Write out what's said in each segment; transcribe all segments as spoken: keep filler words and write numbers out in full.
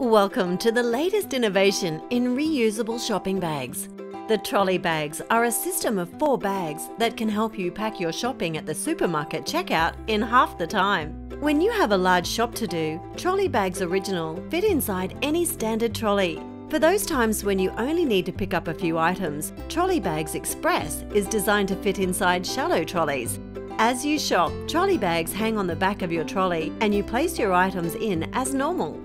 Welcome to the latest innovation in reusable shopping bags. The trolley bags are a system of four bags that can help you pack your shopping at the supermarket checkout in half the time. When you have a large shop to do, Trolley Bags Original fit inside any standard trolley. For those times when you only need to pick up a few items, Trolley Bags Express is designed to fit inside shallow trolleys. As you shop, trolley bags hang on the back of your trolley and you place your items in as normal.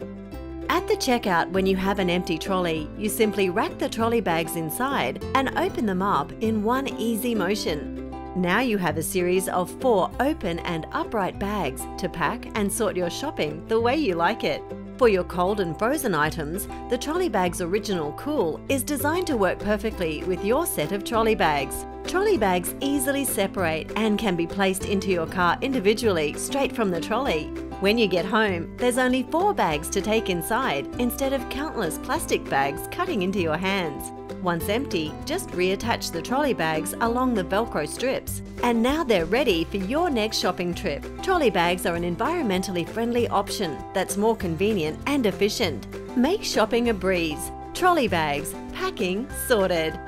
At the checkout, when you have an empty trolley, you simply rack the trolley bags inside and open them up in one easy motion. Now you have a series of four open and upright bags to pack and sort your shopping the way you like it. For your cold and frozen items, the Trolley Bags Original Cool is designed to work perfectly with your set of trolley bags. Trolley bags easily separate and can be placed into your car individually straight from the trolley. When you get home, there's only four bags to take inside instead of countless plastic bags cutting into your hands. Once empty, just reattach the trolley bags along the Velcro strips. And now they're ready for your next shopping trip. Trolley bags are an environmentally friendly option that's more convenient and efficient. Make shopping a breeze. Trolley bags, packing sorted.